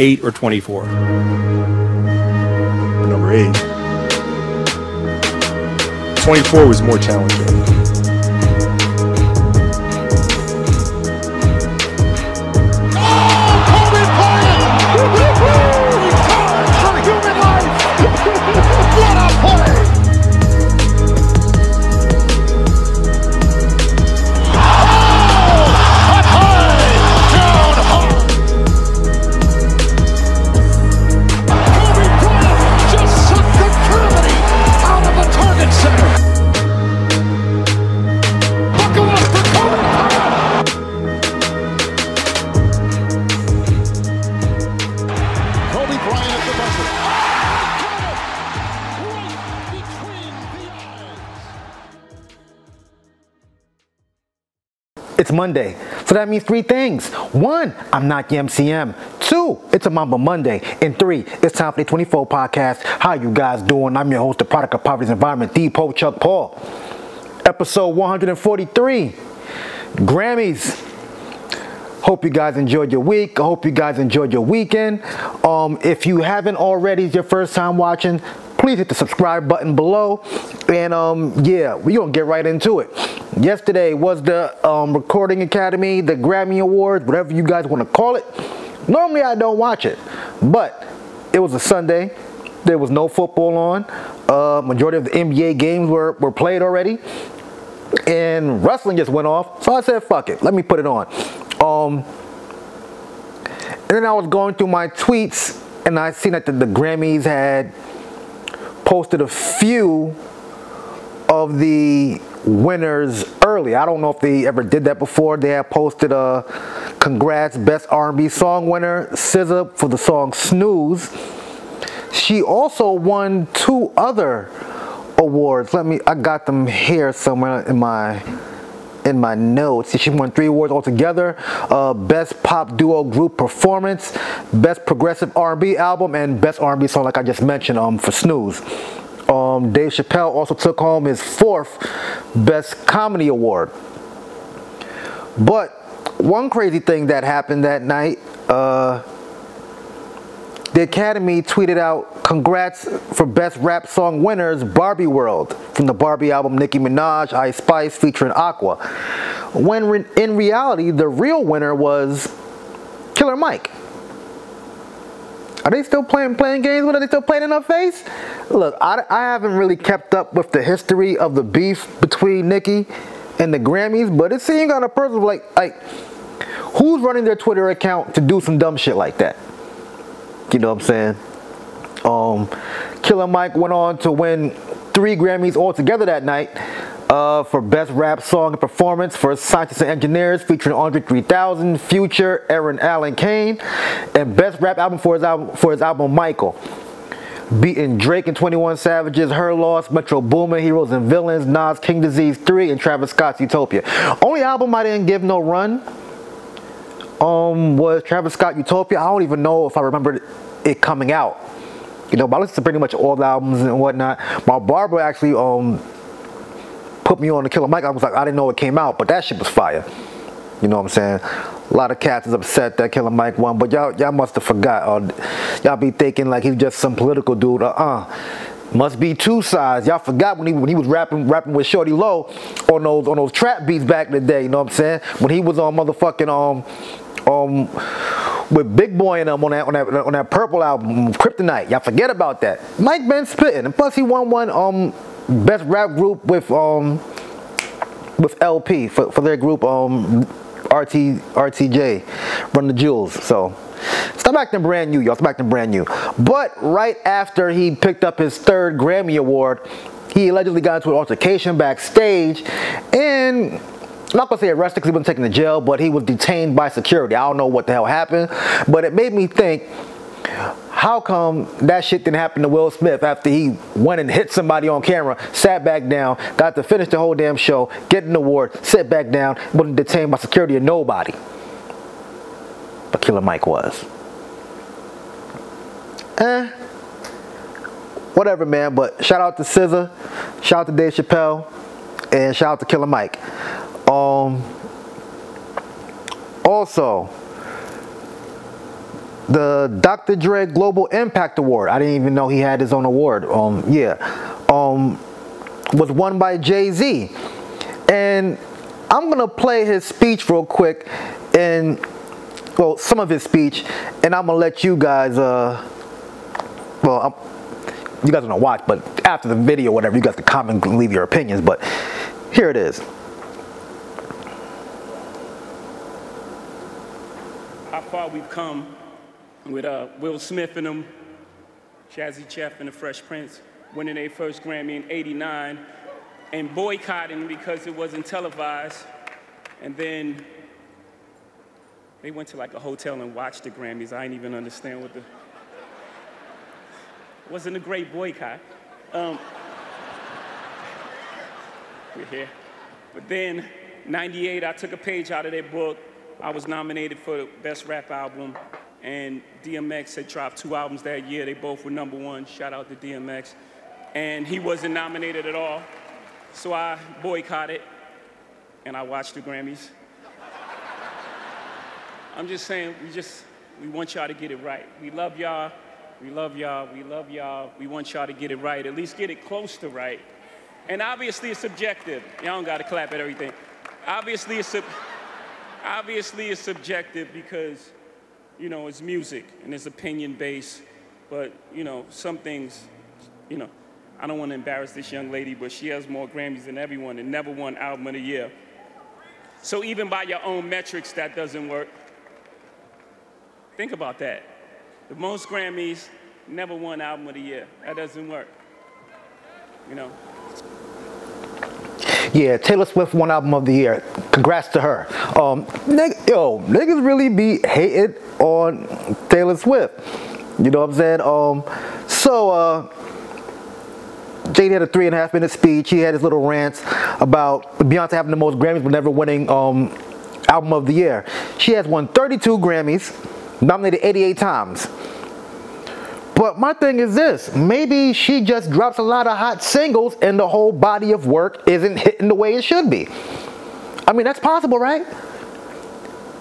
8 or 24? Number 8. 24 was more challenging. It's Monday, so that means three things. 1, I'm not your MCM. 2, it's a Mamba Monday. And 3, it's time for the 24 Podcast. How you guys doing? I'm your host, the product of poverty's environment, The POPE Chuck Paul. Episode 143, Grammys. Hope you guys enjoyed your week. I hope you guys enjoyed your weekend. If you haven't already, it's your first time watching, please hit the subscribe button below. And yeah, we're gonna get right into it. Yesterday was the Recording Academy, the Grammy Awards, whatever you guys want to call it. Normally I don't watch it, but it was a Sunday. There was no football on. Majority of the NBA games were played already. And wrestling just went off. So I said, fuck it, let me put it on. And then I was going through my tweets and I seen that the Grammys had posted a few of the winners early. I don't know if they ever did that before. They had posted a congrats best R&B song winner, SZA, for the song Snooze. She also won 2 other awards. I got them here somewhere in my notes. She won 3 awards altogether. Best Pop Duo Group Performance, Best Progressive R&B Album, and Best R&B Song, like I just mentioned, for Snooze. Dave Chappelle also took home his 4th Best Comedy Award. But one crazy thing that happened that night, the Academy tweeted out, congrats for Best Rap Song winners, Barbie World, from the Barbie album Nicki Minaj, Ice Spice, featuring Aqua. When in reality, the real winner was Killer Mike. Are they still playing games? What, are they still playing in our face? Look, I haven't really kept up with the history of the beef between Nicki and the Grammys, but it seems kind of personal. Like, who's running their Twitter account to do some dumb shit like that? You know what I'm saying? Killer Mike went on to win 3 Grammys altogether that night, for Best Rap Song and Performance for Scientists and Engineers, featuring Andre 3000, Future, Aaron Allen Kane, and Best Rap Album for his album Michael, beating Drake and 21 Savages, Her Loss, Metro Boomin, Heroes and Villains, Nas, King Disease 3, and Travis Scott's Utopia. Only album I didn't give no run was Travis Scott Utopia. I don't even know if I remember it coming out. You know, but I listened to pretty much all the albums and whatnot. My barber actually put me on the Killer Mike. I was like, I didn't know it came out, but that shit was fire. You know what I'm saying? A lot of cats is upset that Killer Mike won, but y'all must have forgot. Y'all be thinking like he's just some political dude. Must be two sides. Y'all forgot when he was rapping with Shorty Low on those trap beats back in the day. You know what I'm saying? When he was on motherfucking with Big Boy and them on that purple album, Kryptonite. Y'all forget about that. Mike been spitting, and plus he won one Best Rap Group with LP for their group RTJ, Run the Jewels. So stop acting brand new, y'all. Stop acting brand new. But right after he picked up his 3rd Grammy Award, he allegedly got into an altercation backstage, and I'm not gonna say arrested because he wasn't taken to jail, but he was detained by security. I don't know what the hell happened, but it made me think, how come that shit didn't happen to Will Smith after he went and hit somebody on camera, sat back down, got to finish the whole damn show, get an award, sit back down, wasn't detained by security or nobody? But Killer Mike was. Whatever, man, but shout out to SZA, shout out to Dave Chappelle, and shout out to Killer Mike. Also, the Dr. Dre Global Impact Award. I didn't even know he had his own award. Was won by Jay-Z. And I'm going to play his speech real quick, and, well, some of his speech, and I'm going to let you guys, you guys are going to watch, but after the video, whatever, you guys can comment and leave your opinions, but here it is. How far we've come with Will Smith and them, Jazzy Jeff and the Fresh Prince, winning their first Grammy in '89, and boycotting because it wasn't televised. And then they went to like a hotel and watched the Grammys. I didn't even understand what the... It wasn't a great boycott. We're here. But then, 98, I took a page out of their book. I was nominated for the Best Rap Album, and DMX had dropped 2 albums that year. They both were #1, shout out to DMX. And he wasn't nominated at all. So I boycotted, and I watched the Grammys. I'm just saying, we want y'all to get it right. We love y'all, we love y'all, we love y'all. We want y'all to get it right, at least get it close to right. And obviously it's subjective. Y'all don't gotta clap at everything. Obviously it's subjective because, you know, it's music and it's opinion-based, but, you know, some things, you know, I don't want to embarrass this young lady, but she has more Grammys than everyone and never won Album of the Year. So even by your own metrics, that doesn't work. Think about that. The most Grammys, never won Album of the Year. That doesn't work, you know. Yeah, Taylor Swift won Album of the Year. Congrats to her. Niggas really be hated on Taylor Swift. You know what I'm saying? Jay had a 3.5-minute speech. He had his little rants about Beyonce having the most Grammys but never winning Album of the Year. She has won 32 Grammys, nominated 88 times. But my thing is this, maybe she just drops a lot of hot singles and the whole body of work isn't hitting the way it should be. I mean, that's possible, right?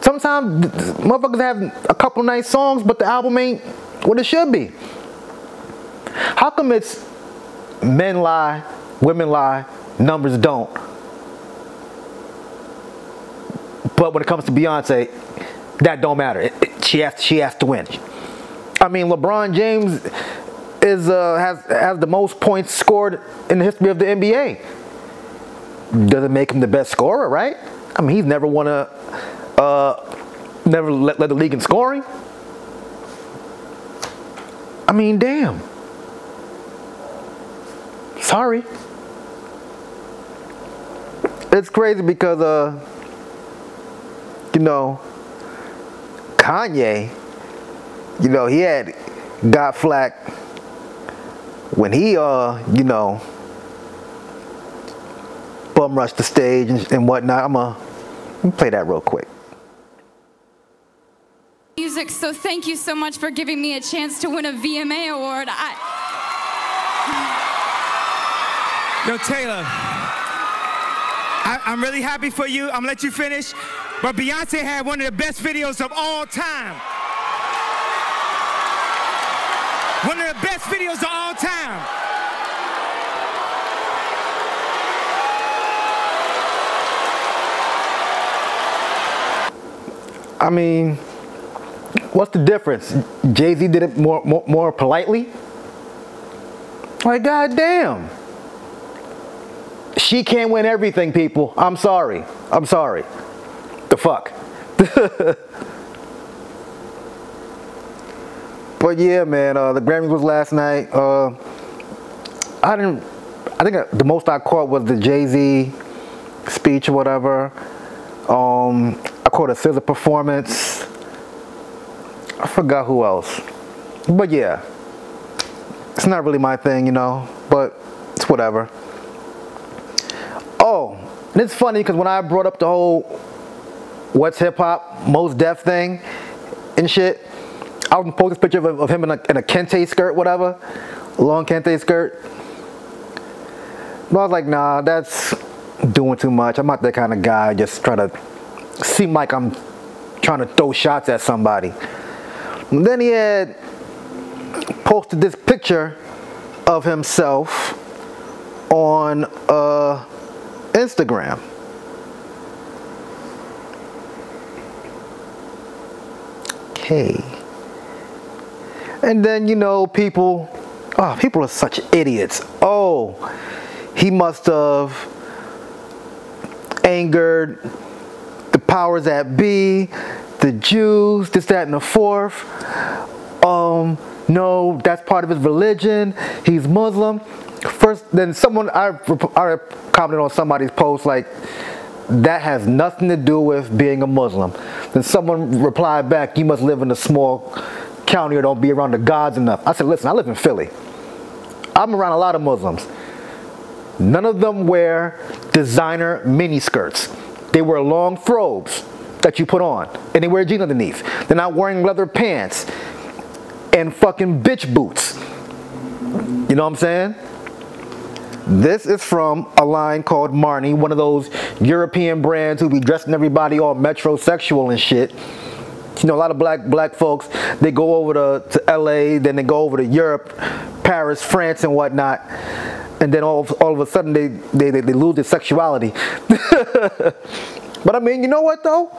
Sometimes motherfuckers have a couple nice songs, but the album ain't what it should be. How come it's men lie, women lie, numbers don't? But when it comes to Beyonce, that don't matter. She has to win. I mean, LeBron James is has the most points scored in the history of the NBA. Doesn't make him the best scorer, right? I mean, he's never won a never led the league in scoring. I mean, damn. Sorry. It's crazy because you know, Kanye, you know, he had got flack when he you know, bum rushed the stage and whatnot. Let me play that real quick. Music, so thank you so much for giving me a chance to win a VMA award. Yo, Taylor, I'm really happy for you. I'm gonna let you finish. But Beyonce had one of the best videos of all time. One of the best videos of all time. I mean, what's the difference? Jay-Z did it more politely? Like, goddamn. She can't win everything, people. I'm sorry. I'm sorry. The fuck? But yeah, man, the Grammys was last night. The most I caught was the Jay-Z speech or whatever. I caught a SZA performance. I forgot who else. But yeah, it's not really my thing, you know, but it's whatever. Oh, and it's funny because when I brought up the whole what's hip-hop, Mos Def thing and shit, I would post this picture of him in a kente skirt, whatever, long kente skirt. But I was like, nah, that's doing too much. I'm not that kind of guy, just try to seem like I'm trying to throw shots at somebody. And then he had posted this picture of himself on Instagram. Okay. And then, you know, people are such idiots. Oh, he must have angered the powers that be, the Jews, this, that, and the fourth. No, that's part of his religion. He's Muslim. First, then someone, I commented on somebody's post like, that has nothing to do with being a Muslim. Then someone replied back, you must live in a small county or don't be around the gods enough. I said, listen, I live in Philly. I'm around a lot of Muslims. None of them wear designer mini skirts. They wear long frobes that you put on, and they wear jeans underneath. They're not wearing leather pants and fucking bitch boots. You know what I'm saying? This is from a line called Marnie, one of those European brands who be dressing everybody all metrosexual and shit. You know, a lot of black folks, they go over to LA, then they go over to Europe, Paris, France, and whatnot. And then all of a sudden, they lose their sexuality. But I mean, you know what though?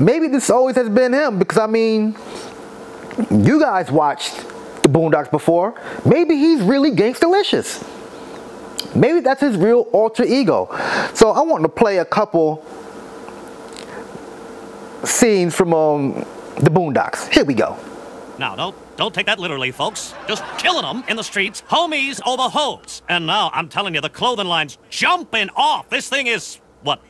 Maybe this always has been him, because I mean, you guys watched the Boondocks before. Maybe he's really Gangstalicious. Maybe that's his real alter ego. So I want to play a couple scenes from the Boondocks. Here we go. Now, don't take that literally, folks. Just killing them in the streets, homies over hoes. And now, I'm telling you, the clothing line's jumping off. This thing is, what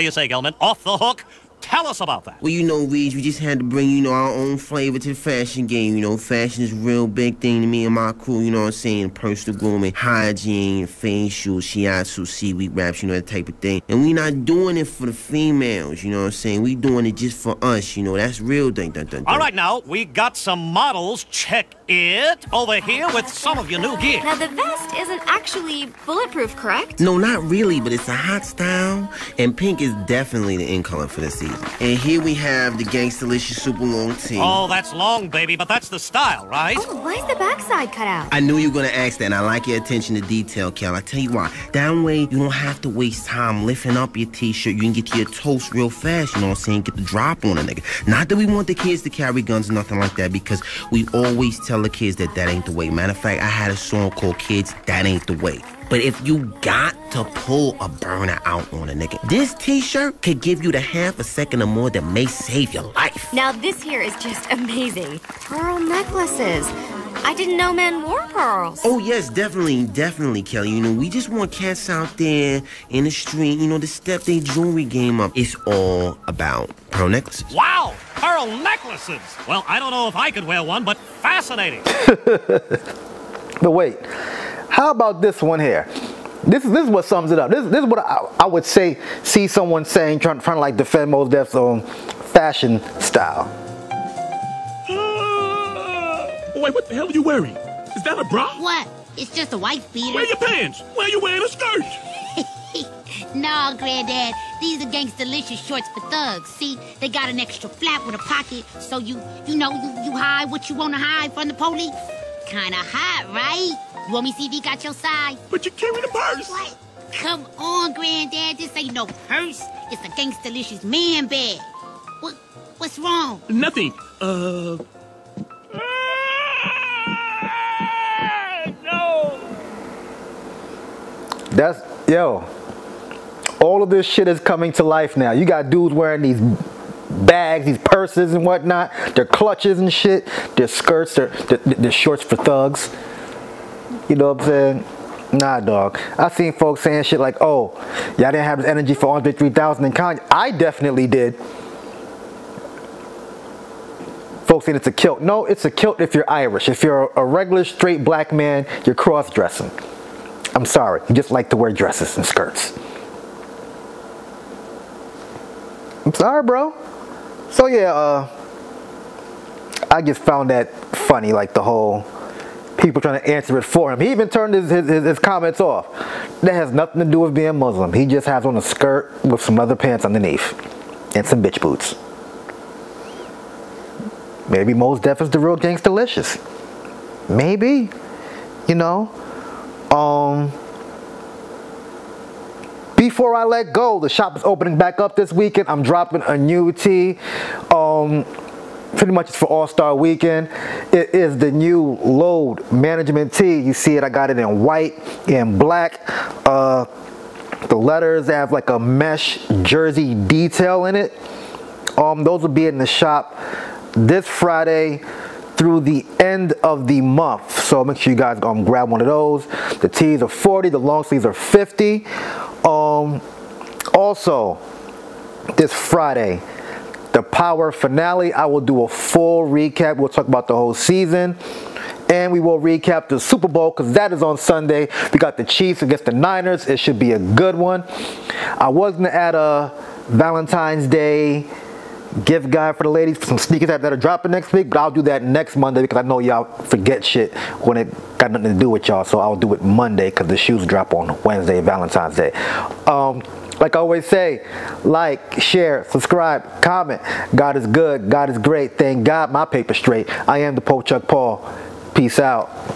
do you say, Gelman? Off the hook? Tell us about that. Well, you know, Reeds, we just had to bring, you know, our own flavor to the fashion game. You know, fashion is a real big thing to me and my crew, you know what I'm saying? Personal grooming, hygiene, facial, shiatsu, seaweed wraps, you know, that type of thing. And we not doing it for the females, you know what I'm saying? We doing it just for us, you know, that's real thing. All right, now, we got some models. Check it over here with some of your new gear. Now, the vest isn't actually bulletproof, correct? No, not really, but it's a hot style, and pink is definitely the in color for this season. And here we have the Gangstalicious super long tee. Oh, that's long, baby, but that's the style, right? Oh, why is the backside cut out? I knew you were going to ask that, and I like your attention to detail, Kel. I tell you why. That way, you don't have to waste time lifting up your t-shirt. You can get to your toast real fast, you know what I'm saying? Get the drop on a nigga. Not that we want the kids to carry guns or nothing like that, because we always tell the kids that that ain't the way. Matter of fact, I had a song called Kids, That Ain't the Way. But if you got to pull a burner out on a nigga, this t-shirt could give you the half a second or more that may save your life. Now this here is just amazing. Pearl necklaces. I didn't know men wore pearls. Oh, yes, definitely, Kelly. You know, we just want cats out there in the street, you know, to step their jewelry game up. It's all about pearl necklaces. Wow, pearl necklaces. Well, I don't know if I could wear one, but fascinating. But wait. How about this one here? This is what sums it up. This is what I would say, see someone saying, trying to like defend Mos Def's own fashion style. Wait, what the hell are you wearing? Is that a bra? What? It's just a wife beater. Where are your pants? Why are you wearing a skirt? Nah, Granddad, these are Gangstalicious shorts for thugs. See, they got an extra flap with a pocket, so you hide what you want to hide from the police. Kinda hot, right? You want me to see if he got your size? But you're carrying a purse. What? Come on, Granddad. This ain't no purse. It's a Gangstalicious man bag. What's wrong? Nothing. No. That's, yo. All of this shit is coming to life now. You got dudes wearing these bags, these purses and whatnot. Their clutches and shit. Their skirts. Their shorts for thugs. You know what I'm saying? Nah, dog. I seen folks saying shit like, oh, y'all didn't have this energy for Andre 3000 and Kanye. I definitely did. Folks saying it's a kilt. No, it's a kilt if you're Irish. If you're a regular straight black man, you're cross-dressing. I'm sorry. You just like to wear dresses and skirts. I'm sorry, bro. So, yeah, I just found that funny, like the whole people trying to answer it for him. He even turned his comments off. That has nothing to do with being Muslim. He just has on a skirt with some leather pants underneath and some bitch boots. Maybe Mos Def is the real Gangstalicious. Maybe. You know? Before I Let Go, the shop is opening back up this weekend. I'm dropping a new tee. Pretty much it's for All-Star Weekend. It is the new Load Management tee. You see it, I got it in white and black. The letters have like a mesh jersey detail in it. Those will be in the shop this Friday through the end of the month. So make sure you guys grab one of those. The tees are $40, the long sleeves are $50. Also, this Friday, the Power finale, I will do a full recap. We'll talk about the whole season. And we will recap the Super Bowl because that is on Sunday. We got the Chiefs against the Niners. It should be a good one. I was going to add a Valentine's Day gift guide for the ladies for some sneakers that are dropping next week, but I'll do that next Monday because I know y'all forget shit when it got nothing to do with y'all, so I'll do it Monday because the shoes drop on Wednesday, Valentine's Day. Like I always say, like, share, subscribe, comment. God is good. God is great. Thank God my paper's straight. I am the POPE Chuck Paul. Peace out.